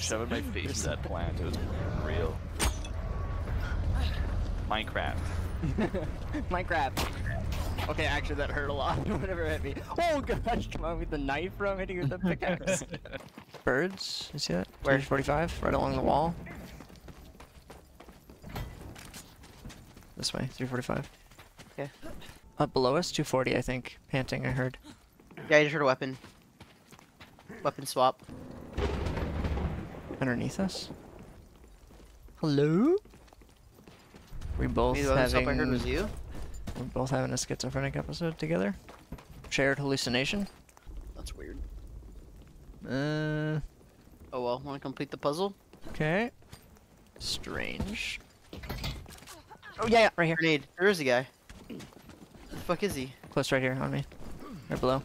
shoving my face into that plant. It was real. Minecraft. Minecraft. Okay, actually that hurt a lot. Whatever hit me. Oh gosh, come on with the knife bro. I'm hitting with the pickaxe. Birds, you see that? Where's 45? Right along the wall. This way, 345. Okay. Up below us, 240 I think. Panting, I heard. Yeah, I just heard a weapon. Weapon swap. Underneath us? Hello? We both having... I heard was you? We're both having a schizophrenic episode together. Shared hallucination. That's weird. Oh well, wanna complete the puzzle? Okay. Strange. Oh yeah, yeah, right here. Grenade. Where is the guy? Where the fuck is he? Close right here, on me. Right below.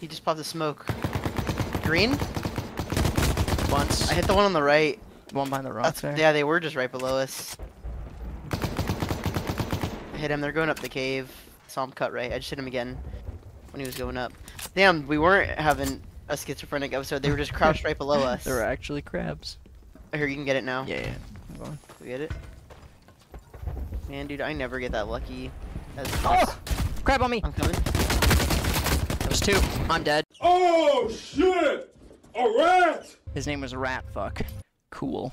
He just popped the smoke. Green? Once. I hit the one on the right. The one behind the rocks there? Yeah, they were just right below us. I hit him, they're going up the cave. Saw him cut right, I just hit him again. When he was going up. Damn, we weren't having a schizophrenic episode, they were just crouched right below us. There were actually crabs. Here, you can get it now. Yeah, yeah. Hold on. We get it? Man, dude, I never get that lucky. Oh! Crab on me! I'm coming. There's two. I'm dead. Oh, shit! A rat! His name was Ratfuck. Cool.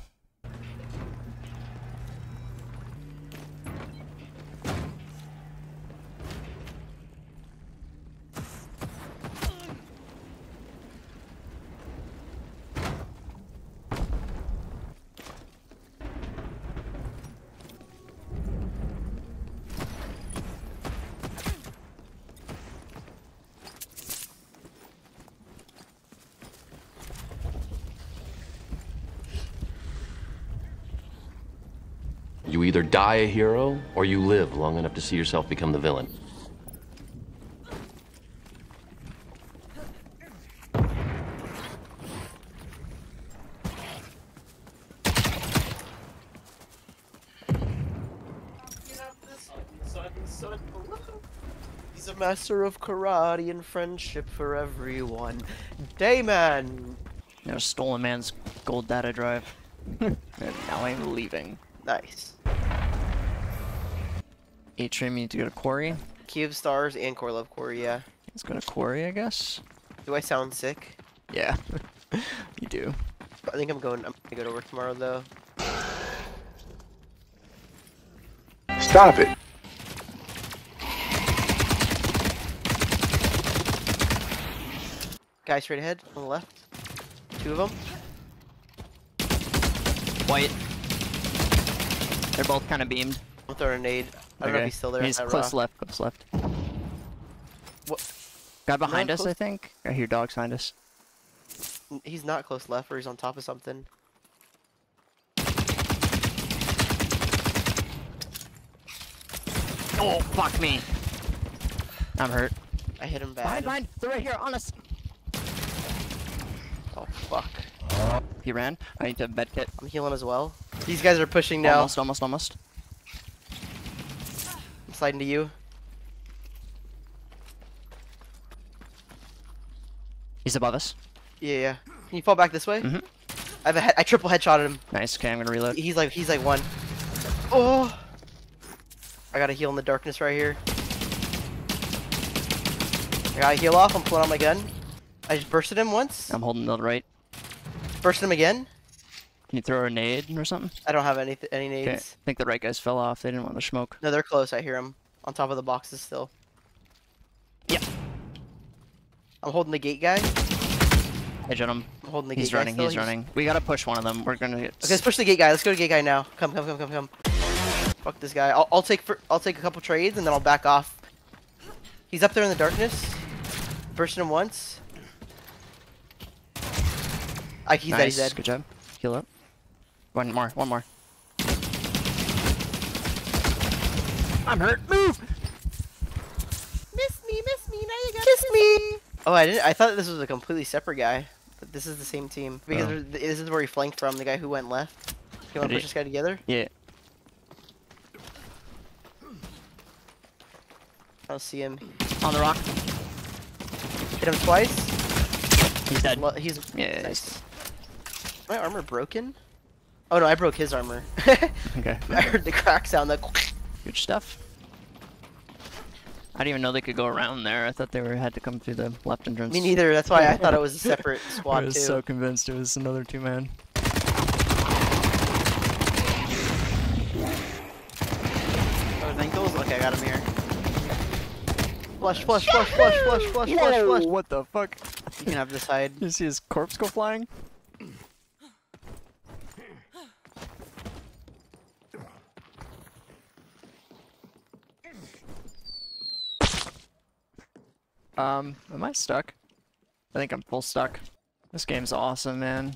You either die a hero, or you live long enough to see yourself become the villain. He's a master of karate and friendship for everyone. Dayman! Never stole a man's gold data drive. And now I'm leaving. Nice. Atrium, you need to go to Quarry. Cube, Stars, and Korolev Quarry, yeah. Let's go to Quarry, I guess. Do I sound sick? Yeah. You do. I think I'm gonna go to work tomorrow, though. Stop it! Guy straight ahead, on the left. Two of them. White. They're both kind of beamed. I'll throw a nade. I don't know if he's still there. He's close left, close left. What? Guy behind us, I think. I hear dogs behind us. He's not close left, or he's on top of something. Oh, fuck me. I'm hurt. I hit him back. Behind, behind. They're right here, on us. Oh, fuck. He ran. I need to med kit. I'm healing as well. These guys are pushing now. Almost, almost, almost. I'm sliding to you. He's above us. Yeah, yeah. Can you fall back this way? Mm-hmm. I have a I triple headshotted him. Nice. Okay, I'm gonna reload. He's like one. Oh. I gotta heal in the darkness right here. I gotta heal off. I'm pulling out my gun. I just bursted him once. I'm holding the right. Bursted him again. Can you throw a nade or something? I don't have any nades. Okay. I think the right guys fell off. They didn't want to smoke. No, they're close. I hear them. On top of the boxes still. Yeah. I'm holding the gate guy. Hey, gentlemen. I'm holding the gate guy. He's running. He's running. We gotta push one of them. We're gonna get. Okay, let's push the gate guy. Let's go to gate guy now. Come. Fuck this guy. I'll take a couple trades and then I'll back off. He's up there in the darkness. Bursted him once. He's nice. Dead. He's dead. Good job. Heal up. One more. I'm hurt. Move. Miss me. Now you gotta kiss me. Oh, I thought this was a completely separate guy, but this is the same team because this is where he flanked from. The guy who went left. You wanna push this guy together? Yeah. I don't see him. On the rock. Hit him twice. He's dead. Well, he's yeah. Nice. Is my armor broken? Oh no, I broke his armor. Okay. I heard the crack sound. Like good stuff. I didn't even know they could go around there. I thought they were had to come through the left entrance. Me neither. That's why I thought it was a separate squad too. I was so convinced it was another two-man. Oh, ankles. Okay, I got him here. Flush, flush, flush, flush, flush, flush, flush, flush. What the fuck? You can have this hide. You see his corpse go flying? Am I stuck? I think I'm full stuck. This game's awesome, man.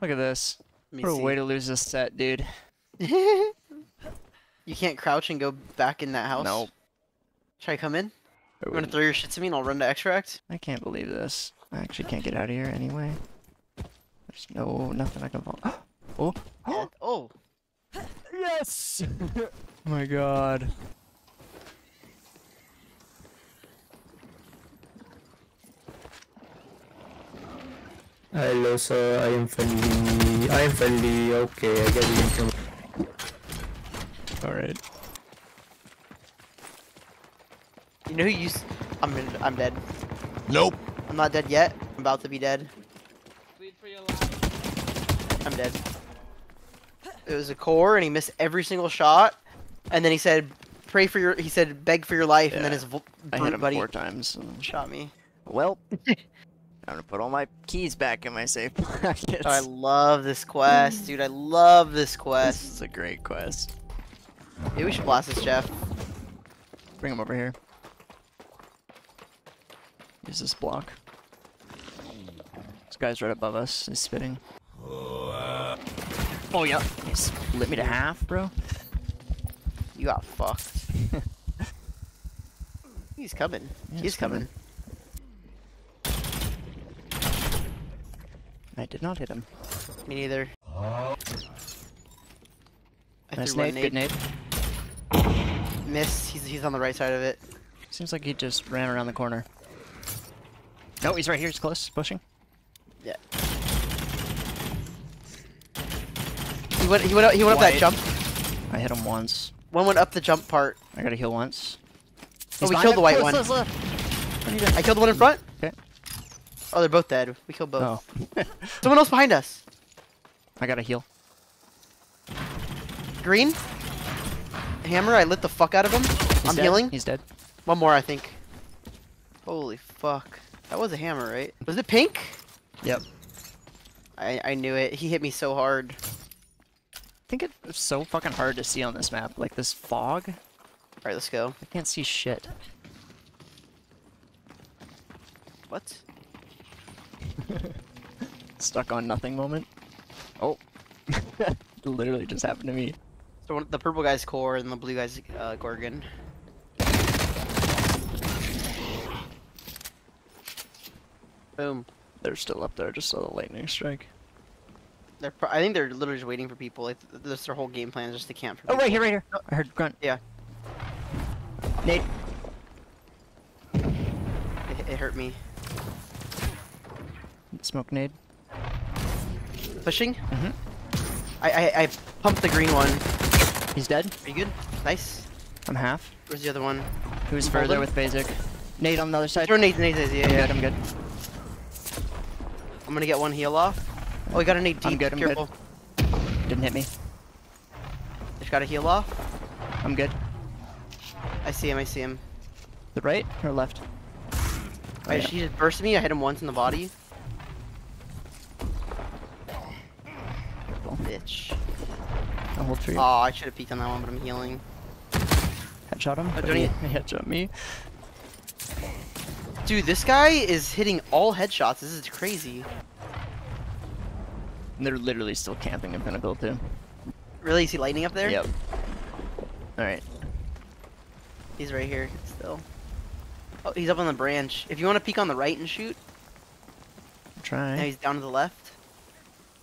Look at this. What a way to lose this set, dude. You can't crouch and go back in that house? Nope. Should I come in? I'm gonna throw your shit to me and I'll run to extract. I can't believe this. I actually can't get out of here anyway. There's nothing I can fall. Oh. Oh. Oh. Yes. Oh my god. Hello sir, I am friendly. I am friendly. Okay, I get it. All right. You know who used? I'm dead. Nope. I'm not dead yet. I'm about to be dead. Bleed for your life. I'm dead. It was a core, and he missed every single shot. And then he said, "Pray for your." He said, "Beg for your life." Yeah. And then his buddy four times. So. Shot me. Well, I'm gonna put all my keys back in my safe pockets. Oh, I love this quest, dude. I love this quest. This is a great quest. Maybe we should blast this, Jeff. Bring him over here. Use this block. This guy's right above us. He's spitting. Oh, yeah. He split me to half, bro. You got fucked. He's coming. He's coming. I did not hit him. Me neither. Nice nade. Good nade. Missed. He's on the right side of it. Seems like he just ran around the corner. No, he's right here. He's close. Pushing. Yeah. He went up that jump. I hit him once. One went up the jump part. I gotta heal once. Oh, we killed the white one. I killed the one in front. Okay. Oh, they're both dead. We killed both. Oh. Someone else behind us. I gotta heal. Green. Hammer. I lit the fuck out of him. I'm healing. He's dead. One more, I think. Holy fuck. That was a hammer, right? Was it pink? Yep. I knew it. He hit me so hard. I think it's so fucking hard to see on this map. Like this fog. Alright, let's go. I can't see shit. What? Stuck on nothing moment. Oh. It literally just happened to me. So the purple guy's core and the blue guy's Gorgon. Boom. They're still up there, just saw the lightning strike. I think they're literally just waiting for people. Like, that's their whole game plan is just to camp for people. Oh, right here, right here. Oh. I heard grunt. Yeah. Nate. It hurt me. Smoke nade. Pushing? Mm-hmm. I pumped the green one. He's dead. Are you good? Nice. I'm half. Where's the other one? Who's further with Basic? Nade on the other side. Throw nade. Yeah, yeah. I'm good. I'm gonna get one heal off. Oh, we got a nade deep. I'm good, careful. Good. Didn't hit me. Just got a heal off. I'm good. I see him. The right or left? Oh, yeah. She just burst me. I hit him once in the body. Careful. Bitch. I'll hold for you. Oh, I should have peeked on that one, but I'm healing. Headshot him? Oh, don't he headshot me? Dude, this guy is hitting all headshots. This is crazy. And they're literally still camping in Pinnacle, too. Really? Is he lightning up there? Yep. Alright. He's right here still. Oh, he's up on the branch. If you want to peek on the right and shoot. I'm trying. Now he's down to the left.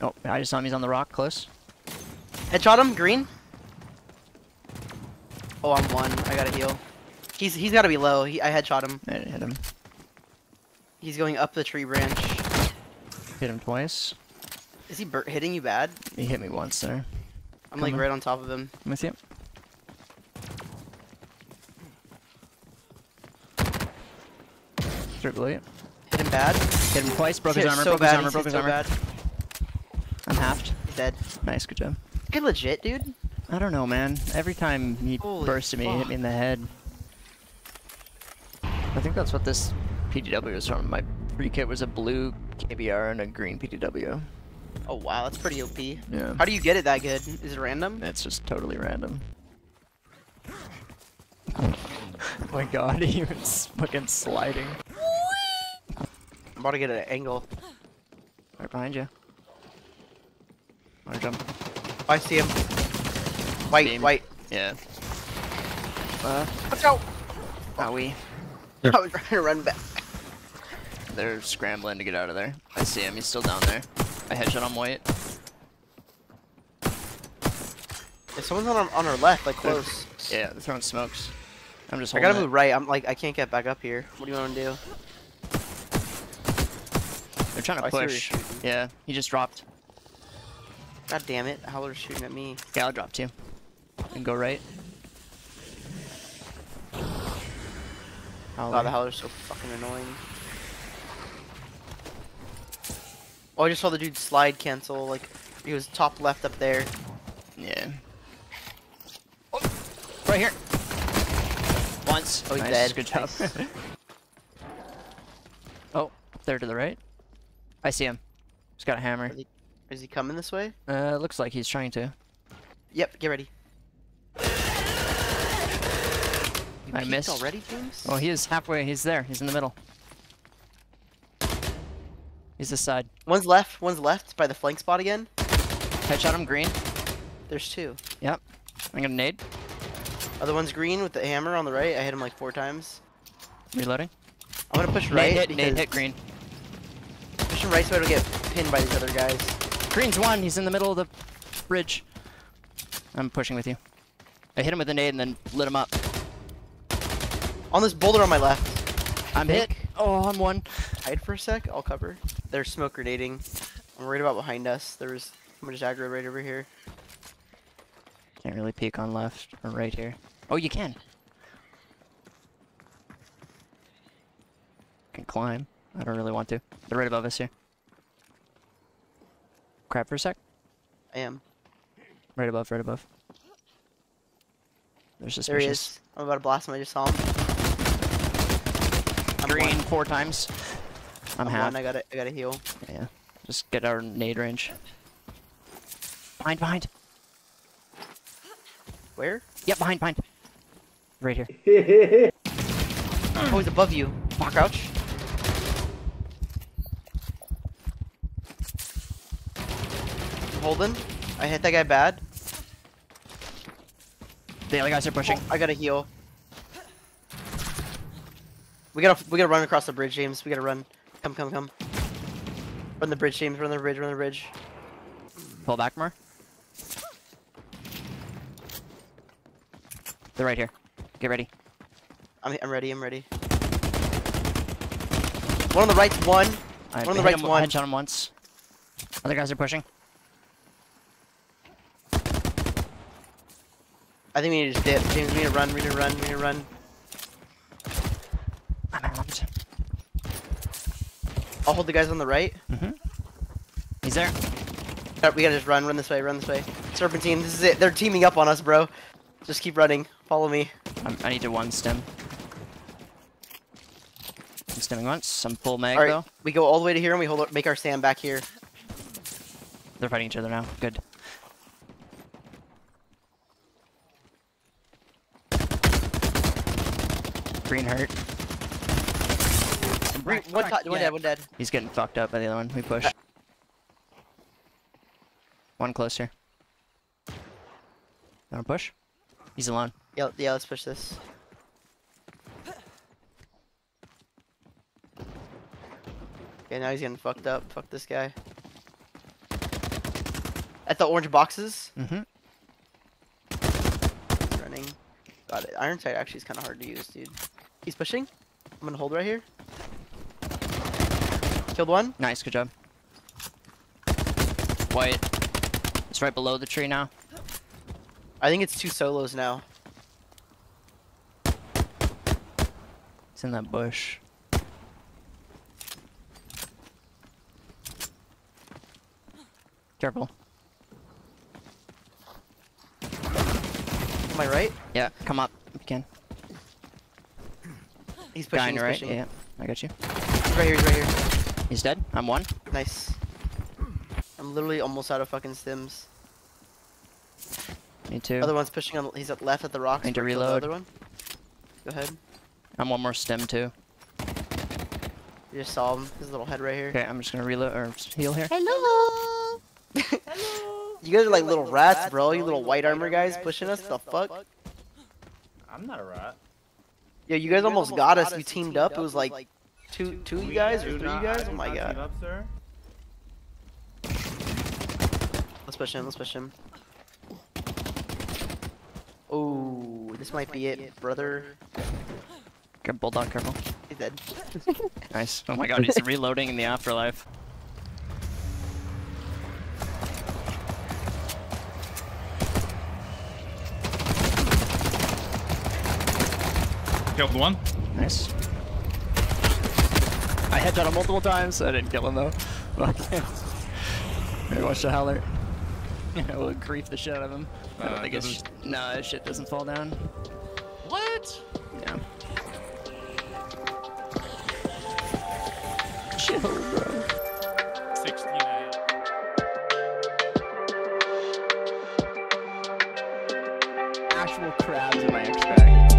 Oh, I just saw him. He's on the rock, close. Headshot him, green. Oh, I'm one. I gotta heal. He's gotta be low. I headshot him. I didn't hit him. He's going up the tree branch. Hit him twice. Is he hitting you bad? He hit me once there. I'm like right on top of him. Let me see him. Straight below you. Hit him bad. Hit him twice. Broke his armor. Broke his armor. Broke his armor. I'm halved. He's dead. Nice. Good job. Good legit, dude. I don't know, man. Every time he burst at me, he hit me in the head. I think that's what this PDW was from. My free kit was a blue KBR and a green PDW. Oh wow, that's pretty OP. Yeah. How do you get it that good? Is it random? It's just totally random. Oh my god, he was fucking sliding. I'm about to get an angle. Right behind you. I wanna jump. I see him. White, beam. White. Yeah. Let's go! Owie. Yeah. I was trying to run back. They're scrambling to get out of there. I see him, he's still down there. I headshot on white. If someone's on our left, like close. Yeah, they're throwing smokes. I'm just holding I gotta move right, I'm like, I can't get back up here. What do you want to do? They're trying to push. Yeah, he just dropped. God damn it, how they're shooting at me. Yeah, I'll drop too. And go right. Wow, the howler's so fucking annoying. Oh, I just saw the dude slide cancel. Like, he was top left up there. Yeah. Oh, right here. Once. Oh, he's dead. Good job. Nice. Oh, up there to the right. I see him. He's got a hammer. Is he coming this way? Looks like he's trying to. Yep, get ready. I missed already, James? Oh, he is halfway. He's there. He's in the middle. He's this side. One's left. One's left by the flank spot again. Headshot him green. There's two. Yep. I'm gonna nade. Other one's green with the hammer on the right. I hit him like 4 times. Reloading. I'm gonna push right. Nade hit green. Push him right so I don't get pinned by these other guys. Green's one. He's in the middle of the bridge. I'm pushing with you. I hit him with a nade and then lit him up. On this boulder on my left. I'm hit. Oh, I'm one. Hide for a sec. I'll cover. They're smoke grenading. I'm worried about behind us. There's I'm just aggro right over here. Can't really peek on left or right here. Oh, you can. Can climb. I don't really want to. They're right above us here. Crap for a sec. I am. Right above. Right above. They're suspicious. There he is. I'm about to blast him. I just saw him. Green 4 times. I'm half. I gotta heal. Yeah. Just get our nade range. Behind, behind. Where? Yeah, behind, behind. Right here. Oh, he's above you. Fuck, ouch. Holden. I hit that guy bad. The other guys are pushing. Oh, I gotta heal. We gotta run across the bridge, James. We gotta run. Come, come, come. Run the bridge, James. Run the bridge, run the bridge. Pull back more. They're right here. Get ready. I'm ready, I'm ready. One on the right's one. Right, one on the right's one. Headshot him once. Other guys are pushing. I think we need to just dip. James, we need to run, we need to run, we need to run. I'll hold the guys on the right. Mm-hmm. He's there. Right, we gotta just run this way, run this way. Serpentine, this is it. They're teaming up on us, bro. Just keep running. Follow me. I need to one-stem. I'm stemming once. Some full mag, all right, though. We go all the way to here and we hold. Make our stand back here. They're fighting each other now. Good. Green hurt. One dead. He's getting fucked up by the other one. We push. One closer. Wanna push? He's alone. Yeah, yeah, let's push this. Okay, now he's getting fucked up. Fuck this guy. At the orange boxes? Mm-hmm. Running. Got it. Iron sight actually is kind of hard to use, dude. He's pushing. I'm gonna hold right here. Killed one. Nice, good job. White. It's right below the tree now. I think it's two solos now. It's in that bush. Careful. Am I right? Yeah, come up if you can. He's pushing, dying, he's right? Pushing. Yeah, I got you. He's right here, he's right here. He's dead. I'm one. Nice. I'm literally almost out of fucking stims. Me too. Other one's pushing on, he's at left at the rocks. I need to reload. Other one. Go ahead. I'm one more stim too. You just saw him, his little head right here. Okay, I'm just gonna reload or heal here. Hello! Hello! You guys are like little rats, bro. You little white armor guys pushing us. The fuck? I'm not a rat. Yeah, you guys almost got us. You teamed up. It was like two you guys or three you guys? Oh my god. Let's push him, let's push him. Oh, this might be it, brother. Good bulldog, careful. He's dead. Nice. Oh my god, he's reloading in the afterlife. Killed one. Nice. I headshot him multiple times, so I didn't kill him though. Maybe watch the howler. Yeah, we'll grief the shit out of him. I don't think it's. No, that shit doesn't fall down. What? Yeah. Chill, bro. 16. Actual crabs in my X-Pack.